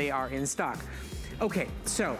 They are in stock. Okay, so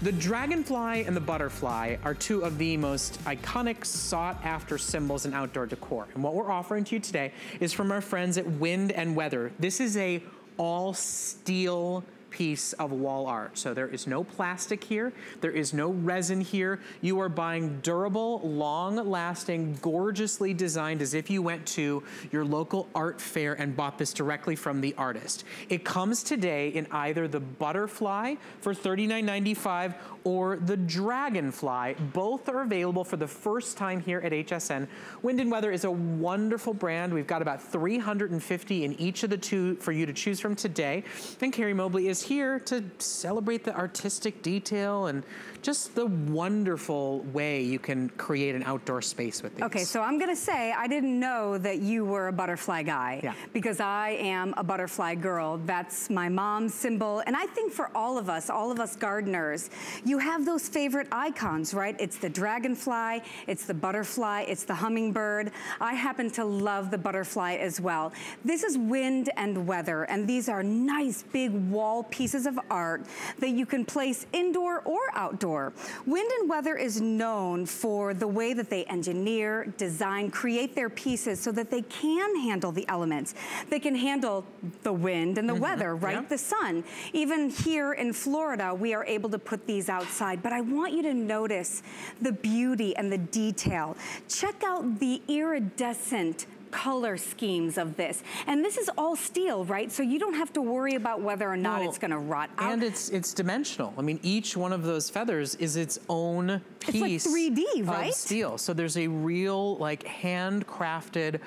the dragonfly and the butterfly are two of the most iconic, sought-after symbols in outdoor decor. And what we're offering to you today is from our friends at Wind and Weather. This is a all-steel piece of wall art. So there is no plastic here. There is no resin here. You are buying durable, long-lasting, gorgeously designed as if you went to your local art fair and bought this directly from the artist. It comes today in either the butterfly for $39.95 or the dragonfly. Both are available for the first time here at HSN. Wind & Weather is a wonderful brand. We've got about 350 in each of the two for you to choose from today. And Kerry Mobley is here to celebrate the artistic detail and just the wonderful way you can create an outdoor space with these. Okay, so I'm gonna say I didn't know that you were a butterfly guy, because I am a butterfly girl. That's my mom's symbol. And I think for all of us gardeners, you have those favorite icons, right? It's the dragonfly, it's the butterfly, it's the hummingbird. I happen to love the butterfly as well. This is Wind and Weather, and these are nice big wall pieces of art that you can place indoor or outdoor. Wind and Weather is known for the way that they engineer, design, create their pieces so that they can handle the elements. They can handle the wind and the weather, right? The sun. Even here in Florida, we are able to put these outside, but I want you to notice the beauty and the detail. Check out the iridescent color schemes of this. And this is all steel, right? So you don't have to worry about whether or not it's gonna rot out. And it's dimensional. I mean, each one of those feathers is its own piece. It's like 3D, right? Of steel. So there's a real, like, handcrafted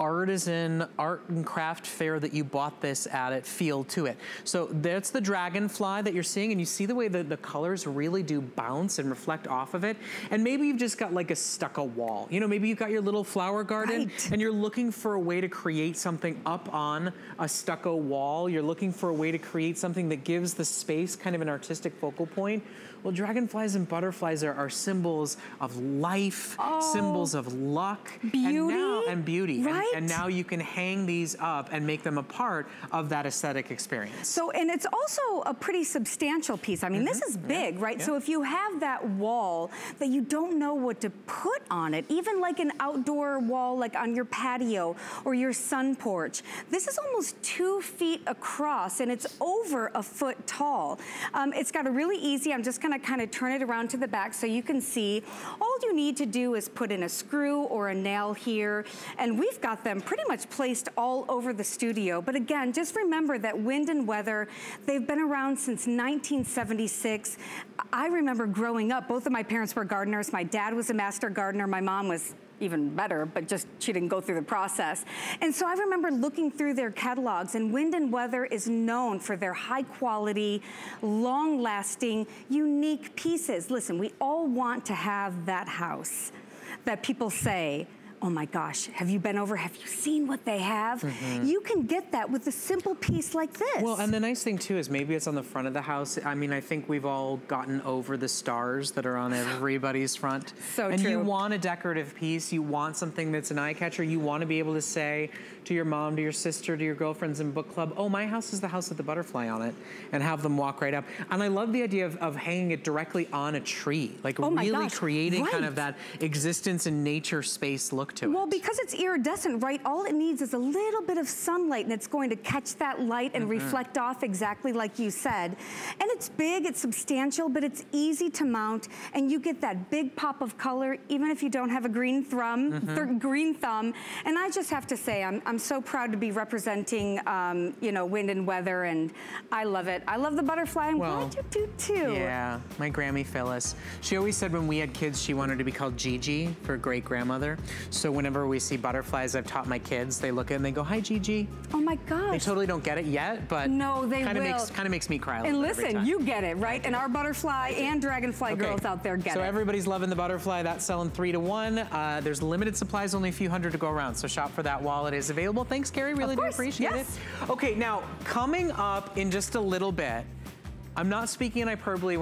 artisan art and craft fair that you bought this at, it feel to it. So that's the dragonfly that you're seeing, and you see the way that the colors really do bounce and reflect off of it. And maybe you've just got like a stucco wall. You know, maybe you've got your little flower garden and you're looking for a way to create something up on a stucco wall. You're looking for a way to create something that gives the space kind of an artistic focal point. Well, dragonflies and butterflies are symbols of life, symbols of luck, beauty, right? And now you can hang these up and make them a part of that aesthetic experience. So, and it's also a pretty substantial piece. I mean, this is big, right? So if you have that wall that you don't know what to put on it, even like an outdoor wall, like on your patio or your sun porch, this is almost 2 feet across and it's over a foot tall. It's got a really easy, I'm just gonna kind of turn it around to the back so you can see. All you need to do is put in a screw or a nail here, and we've got them pretty much placed all over the studio. But again, just remember that Wind and Weather, they've been around since 1976. I remember growing up, both of my parents were gardeners. My dad was a master gardener. My mom was even better, but just she didn't go through the process. And so I remember looking through their catalogs, and Wind and Weather is known for their high quality, long lasting, unique pieces. Listen, we all want to have that house that people say, oh my gosh, have you been over? Have you seen what they have? You can get that with a simple piece like this. Well, and the nice thing too is maybe it's on the front of the house. I mean, I think we've all gotten over the stars that are on everybody's front. And you want a decorative piece. You want something that's an eye catcher. You want to be able to say to your mom, to your sister, to your girlfriends in book club, oh, my house is the house with the butterfly on it, and have them walk right up. And I love the idea of hanging it directly on a tree, like creating kind of that existence and nature space look. Well, because it's iridescent, right? All it needs is a little bit of sunlight, and it's going to catch that light and reflect off exactly like you said. And it's big, it's substantial, but it's easy to mount, and you get that big pop of color, even if you don't have a green thumb. And I just have to say, I'm so proud to be representing, you know, Wind and Weather, and I love it. I love the butterfly. I'm glad you do too. Yeah, my Grammy Phyllis. She always said when we had kids, she wanted to be called Gigi for great grandmother. So whenever we see butterflies, I've taught my kids, they look at it and they go, hi, Gigi. Oh my gosh. They totally don't get it yet, but no, they kind of makes me cry a little bit. And listen, you get it, right? And our butterfly and dragonfly girls out there get it. So everybody's loving the butterfly. That's selling 3 to 1. There's limited supplies, only a few hundred to go around. So shop for that while it is available. Thanks, Kerry. Really do appreciate it. Okay, now coming up in just a little bit, I'm not speaking in hyperbole.